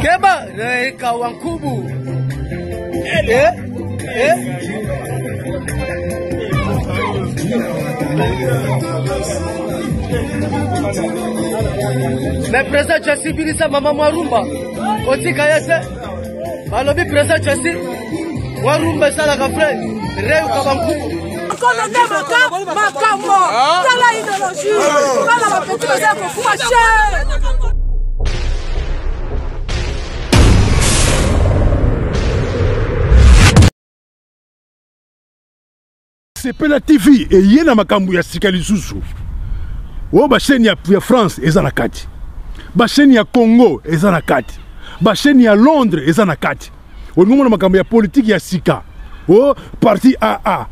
Keba, le Kawankubu. Mais président Jessie Bili, ça Mama Marumba Otika yese. Malobi président Jessie Warumba ça la gafre. Reu Kawankubu. Colonel Macambou, la idéologie, la petite. C'est Pela TV et il y a Macambou ya Sika Lissou. Oh ba chaîne ya France eza na kati. Ba chaîne ya Congo eza na kati. Ba chaîne ya Londres eza na kati. O ngomona Macambou ya politique ya Sika. Oh parti AA.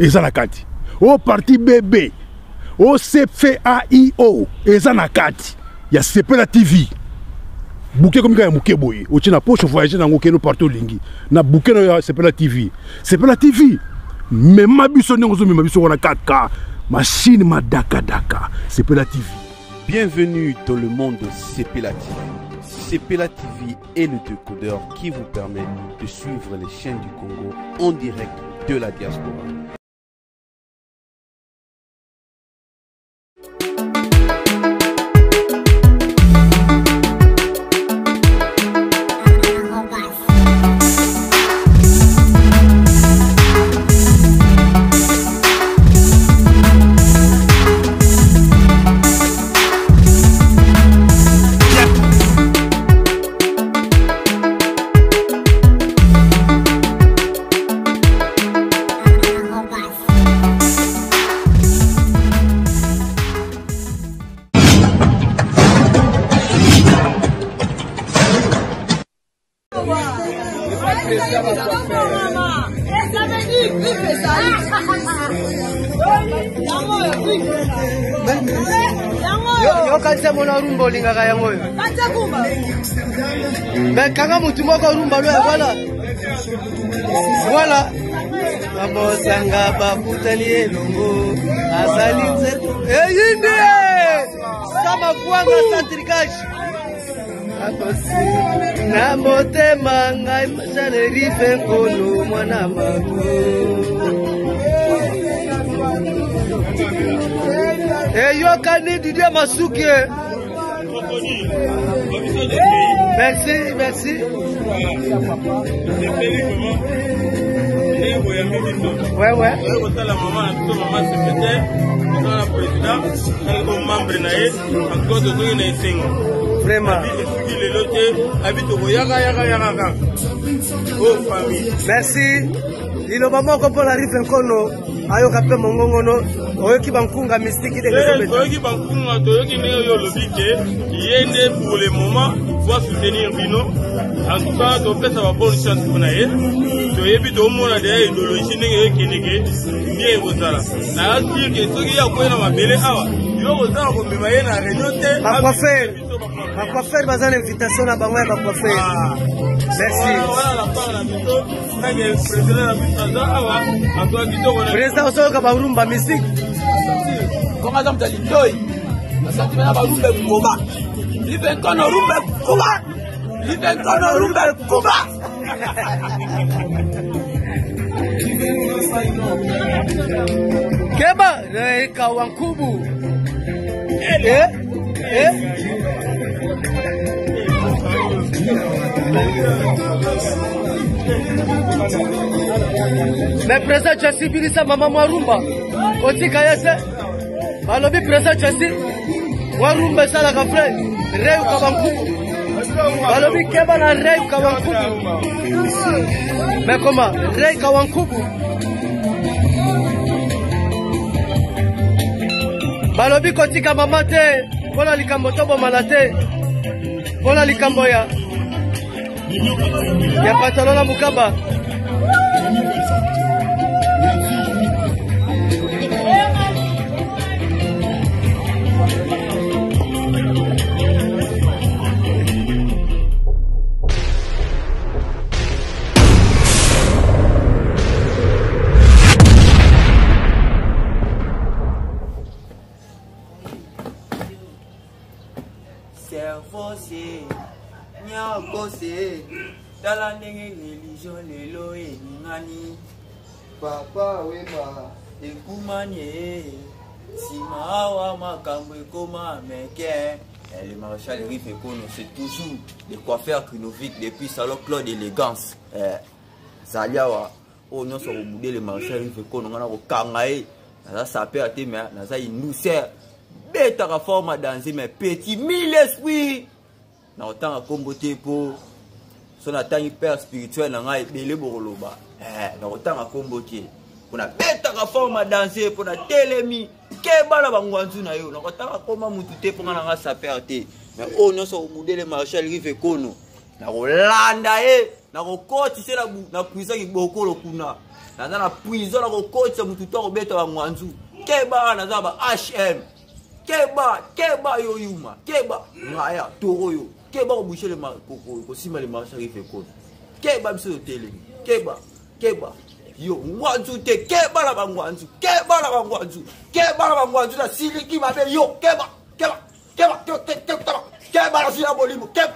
Ezanakati. Au parti bébé. Au CFAIO. Ezanakati. Il y a Pela TV. Bouquet comme il y a Mouké Boy. Au Tchina Poche, voyager dans Mouké, nous partons Lingi. Na Bouquet, c'est Pela TV. C'est Pela TV. Mais ma buissonne, ma buissonne, on a 4K. Machine, ma daka daka. C'est Pela TV. Bienvenue dans le monde de Pela TV. Pela TV est le décodeur qui vous permet de suivre les chaînes du Congo en direct de la diaspora. Ben quand même tu m'as voilà voilà babosanga babutali longo azali zetu eyinde sama kwanga santrikage atosi na motema ngai masale rife nkolo mwana mako eyokani didie masuke. Merci, merci. Ouais. Vraiment. Merci. Il a maman comprend la rive Nkono, ayo kapé mongongono, oyo ki bankunga mystique de Kizombe. Oyo ki bankunga to yoki ne yo lobike, yende pour le moment, pour soutenir Bino. En tout cas, to pesa ba bonne chance pour naé. To yebi to mona de idéologie ne ki nike, bien bozala. Na dire que soki ya ko na mabele awa, yo bozala ko mema ye na réunion te. Ba coiffeur bazana invitation na bango ya ba coiffeur. Merci. Président Soka Barumba Mystique. Comment ça me dit Loï? Mais président Jessie Bili, ça Mama Marumba Otika yese. Malobi président Jessie Warumba ça la gafre. Reu Kabankubu. Malobi keba na Reu Kabankubu. Mais comment Reu Kabankubu? Malobi kotika mama te. Voilà likambotobo malate. Voilà likamboya. Il y a pas de talon à Moukaba. Stervos fossé, nya bossé, dans la religion, les lois et nani. Papa, oui, ma, et Koumanie, si ma, Macambou, comment, mais qu'est-ce le maréchal Riff et Kono, c'est toujours de quoi faire que nos vies depuis Salon Claude d'élégance. Zaliawa, oh non, ça va bouder le maréchal Riff et Kono, on a au Kangaï, ça s'appelle à tes mères, ça il nous sert. Bête à forme à danser, mes petits mille esprits. Dans le temps à comboter pour son atteint hyper spirituel, on a été le boroloba. Dans le temps à comboter, on a bête à forme à danser pour la télémie. Quel bal à Banguanzu na yo, dans le temps à comment moutouter pour la race à perdre. Mais on a son boudé le maréchal Rive Kono. Dans le landae, dans le côte, c'est la prison qui est beaucoup le kuna. Dans la prison, dans le côte, c'est moutoutant au bête à Banguanzu. Quel bal à Zaba HM. Keba, Keba yo yuma, Keba, Maya, Toro yo, Keba au boucher le marco, aussi mal le marché arrive et cause. Keba, monsieur le télé, Keba, Keba, yo, Wanzu, Keba la Banguanzu, Keba la Banguanzu, Keba la Banguanzu, la Sili qui m'appelle yo, Keba, Keba, Keba, Keba, Keba la Sila Bolimo, Keba,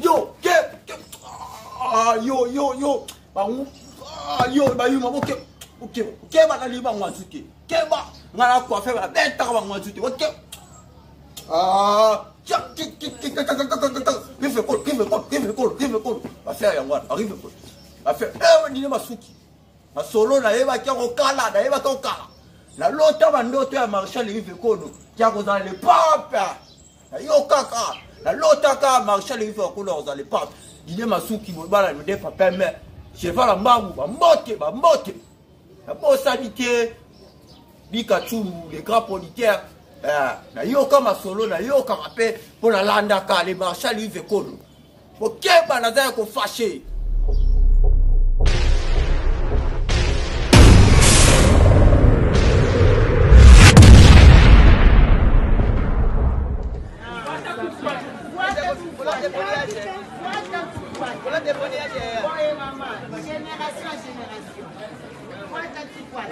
yo, Keba, yo, yo, yo, yo, bah, yo, maman, Keba. Ok, Keba n'a pas de Keba n'a pas de la bête à Wanzuki. Ok. Ah, tiens, Bosanité, Bikachu, les grands policiers, na yoka masolo, na yoka rapé, pour la landaka, les marchands lui veut qu'on. Pour qu'elle banazère qu'on fâché.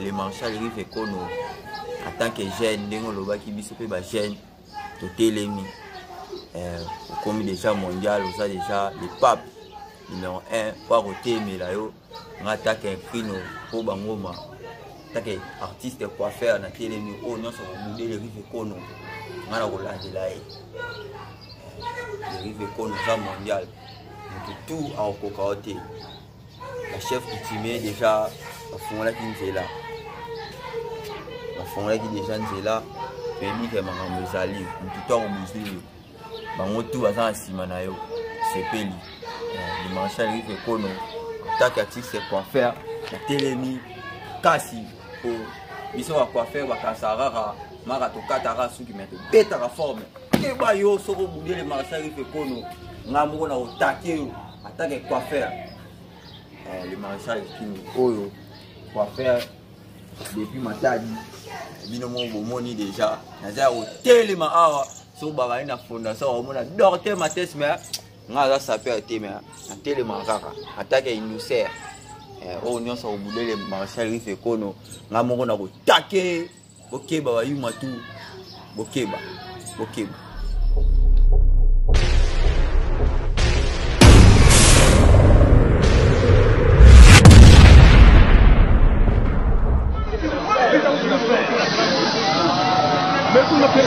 Le marchal Rive Kono, en tant que jeune, comme déjà mondial, on a déjà les papes numéro 1 par côté mais là yo on attaque un prix pour bangoma attaque artiste coiffeur na télé mi au non son modèle Rive Kono on a roulé là et Rive Kono mondial donc tout a cocoté la chef coutumier déjà font la qui là la font la qui déjà là permis que maman me salue tout temps musulman. Tout à la Simanayo, c'est Péli. Le marchand Rive Kono, tant qu'actif, c'est quoi faire, la télémie, Kassi, Bissot à quoi faire, Wakasarara, Marato Katara, ceux qui mettent bête à la forme. Kebayo, Soro Boudé, le marchand Rive Kono, Namona au Takeo, attaque quoi faire. Le marchand Kono, quoi faire, depuis ma taille, Binomon Bomoni déjà, Nazaro, Téléma Ara. So bagaille na fondation au monde dorter ma tête mais ngaza sapeur té mais na télé mangaka attaque innocent au nyon sa obudé le marchal Rive Kono ngamoko na ko taquer bokeba ba yuma tu bokeba bokeba mais tout le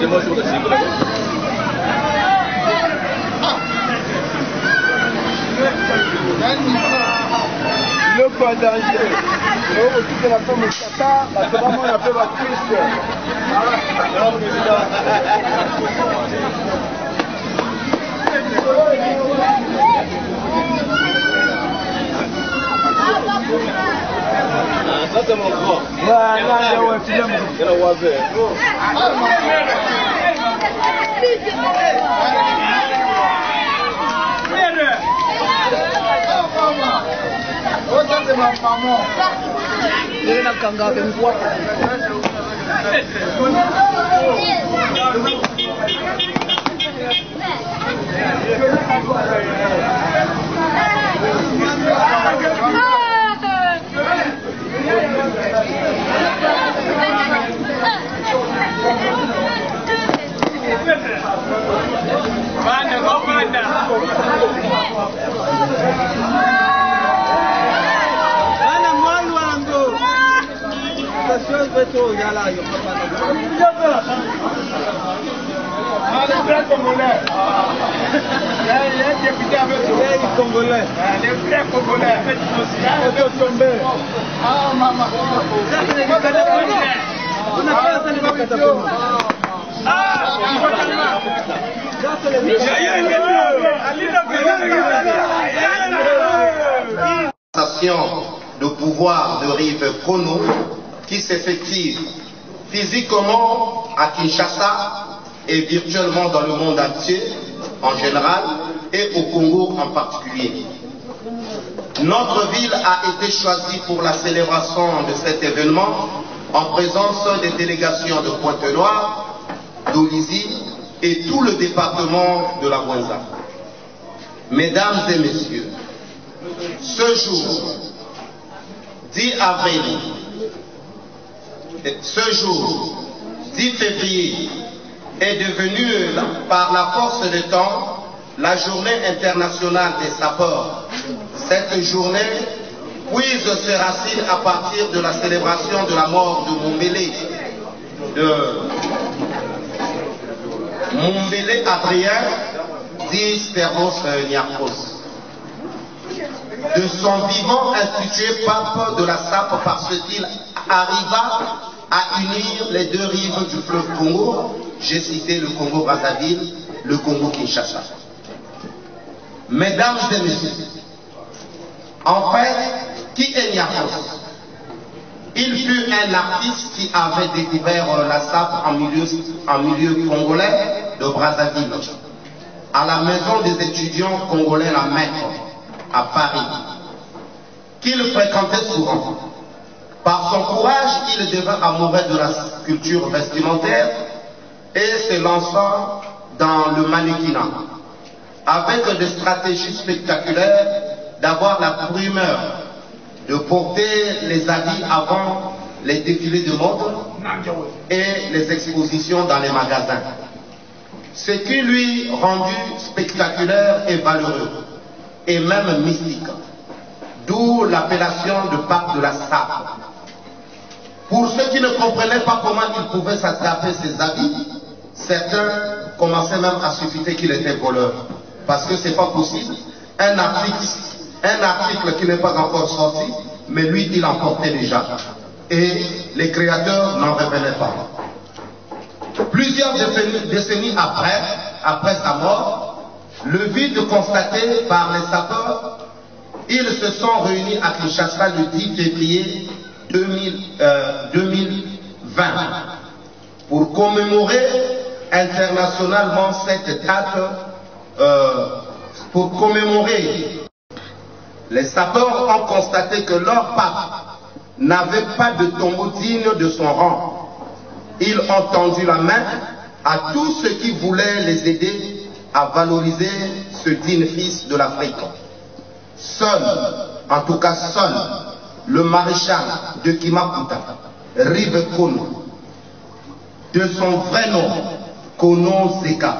directement sur le site. Le pas danger. Tout la femme au Qatar, la femme on appelle la ça c'est mon corps. De pouvoir de Rive Kono qui s'effective physiquement à Kinshasa et virtuellement dans le monde entier en général et au Congo en particulier. Notre ville a été choisie pour la célébration de cet événement en présence des délégations de Pointe-Noire, d'Olizy et tout le département de la Voisin. Mesdames et messieurs, ce jour, 10 avril, ce jour, 10 février, est devenu, par la force du temps, la journée internationale des sapeurs. Cette journée puise ses racines à partir de la célébration de la mort de Moumbélé Adrien, dit Stervos Niarcos. De son vivant institué pape de la Sape parce qu'il arriva à unir les deux rives du fleuve Congo, j'ai cité le Congo-Brazzaville, le Congo-Kinshasa. Mesdames et messieurs, en fait, qui est Niafos? Il fut un artiste qui avait découvert la Sape en milieu congolais de Brazzaville, à la maison des étudiants congolais la Mecque, à Paris, qu'il fréquentait souvent. Par son courage, il devint amoureux de la culture vestimentaire et se lança dans le mannequinat, avec des stratégies spectaculaires d'avoir la primeur, de porter les habits avant les défilés de mode et les expositions dans les magasins. Ce qui lui rendit spectaculaire et valeureux, et même mystique, d'où l'appellation de pape de la Sape. Pour ceux qui ne comprenaient pas comment il pouvait s'attraper ses habits, certains commençaient même à supputer qu'il était voleur, parce que c'est pas possible. Un article qui n'est pas encore sorti, mais lui il en portait déjà, et les créateurs n'en révélaient pas. Plusieurs décennies après sa mort, le vide constaté par les sapeurs, ils se sont réunis à Kinshasa le 10 février 2020 pour commémorer internationalement cette date, pour commémorer. Les sapeurs ont constaté que leur pape n'avait pas de tombeau digne de son rang. Ils ont tendu la main à tous ceux qui voulaient les aider à valoriser ce digne fils de l'Afrique. Seul, en tout cas seul, le maréchal de Kimakuta, Rive Kono, de son vrai nom, Kuno Seka,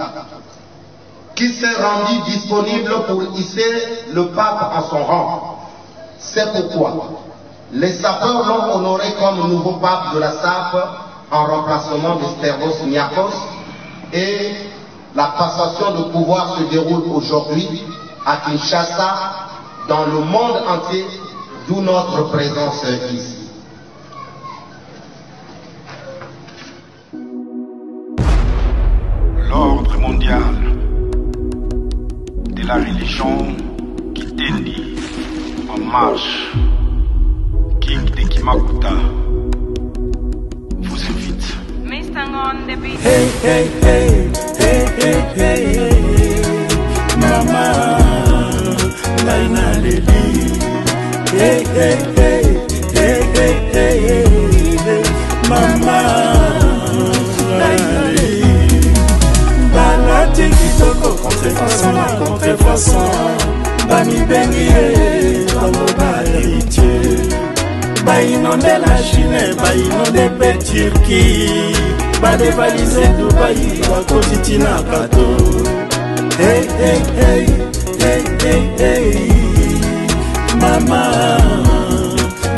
qui s'est rendu disponible pour hisser le pape en son rang. C'est pourquoi les sapeurs l'ont honoré comme nouveau pape de la Sape en remplacement de Stervos Niarcos, et la passation de pouvoir se déroule aujourd'hui à Kinshasa, dans le monde entier, d'où notre présence ici. L'ordre mondial de la religion Kitendi en marche, King de Kimakuta, vous invite. Hey, hey, hey, hey, hey, hey, Mama, Laina Leli. Hey, hey, hey, hey, hey, hey, hey, Mama, Laina Leli. Balati kitoko, conte façon, Bami bengie, ba inonde la Chine, ba inonde pe Turquie, ba dévaliser Dubaï, ba causer na bateau. Hey hey hey hey hey hey, Mama,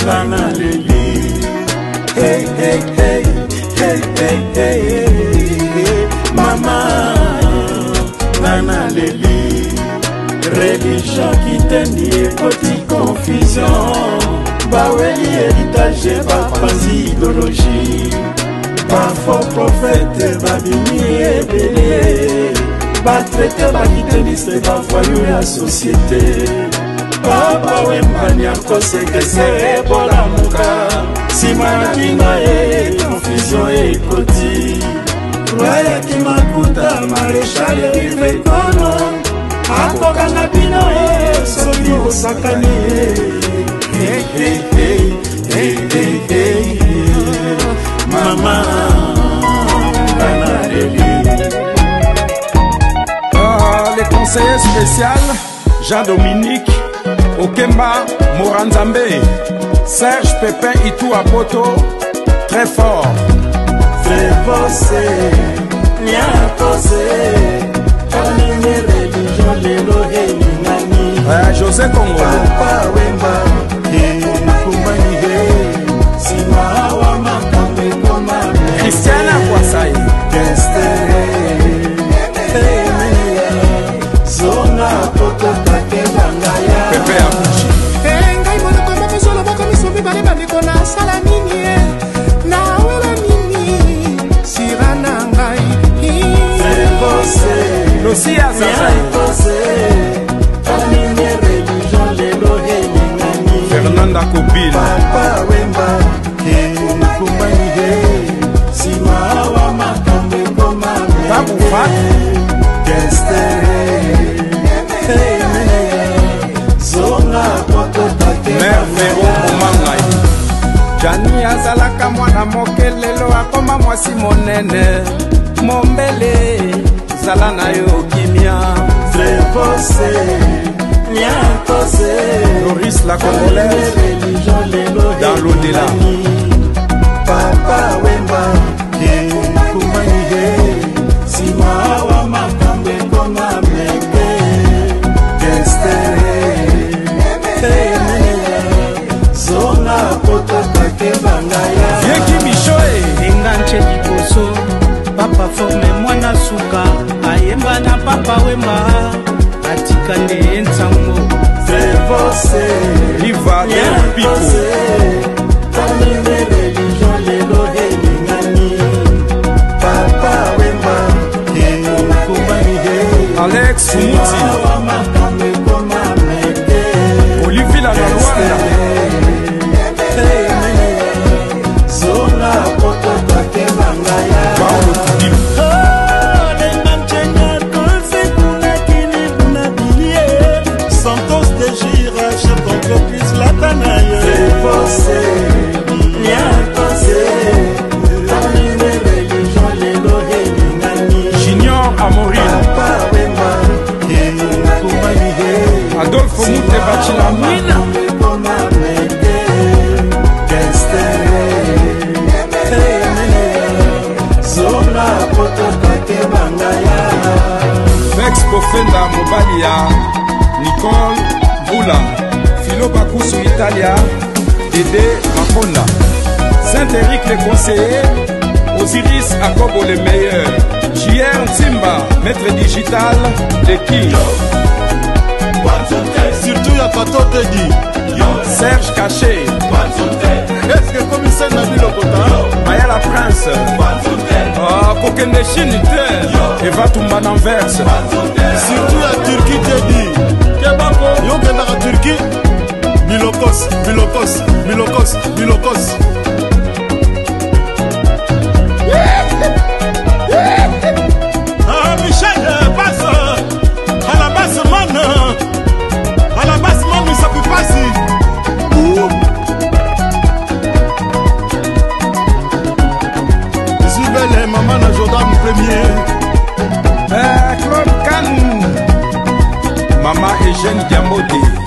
Lana Leli. Hey hey hey hey hey hey, Mama, Lana Leli. Religion qui tendi petite confusion. Baweli héritage, ba quasi idéologie, ba faux prophète, ba bini et belé, ba traité, ba guitariste, ba voyou la société. Papa Wembania, kose que c'est pour la mouka, si manakina et confusion et coti. Roya Kimakuta, maréchal et rivetono, akokana bino et sobi osakani. Hey, hey, hey, hey, hey, hey, hey, Mama, Lana Leli. Les conseillers spéciaux, Jean-Dominique Okemba, Mouranzambe Serge, Pépin Itou, Apoto, très fort. Stervos Niarcos, Kalime religion lelo elinani. José Congo. Papa Wemba. Christiana Kwasai Zona Poto Takelangaya Pepe Abuchi Engai Monokoma Mizolo Boko Misumi Baleba Nikona Sala Nini Nawela Nini Sirana Ngai Stervos Lucia Zazai Kalime Religion Lelo Elinani Fernanda Kobila Papa Wemba Jani azalaka mwana mokelelo akoma mwasi monene Moumbélé Salana Yo Kimia Stervos Niarcos Loris la Congolaise dans l'au-delà Papa Wemba Yeki Michoé Enganche Liboso Papa forme mwana suka Ayemba na Papa Wemba Atika nde ensango Stervos Liva Niarcos Kalime religion lelo elingani Papa Wemba Enganche Alex Muti Olivier la Rwanda Fenda Mobania, Nicole Boula, Philobacus Italia, Dede Makonda, Saint-Éric les conseillers, Osiris Akobo le meilleur, J.M. Simba, maître digital, de qui surtout à Apoto Serge Caché. Est-ce que commissaire n'a vu le Kota Maya la prince Kokende Chinite et va tomber en verse. Surtout la Turquie Teddy Kebako Yogenda la Turquie Milocos, Milocos, Milocos, Milocos. Mama et jeune Diamoté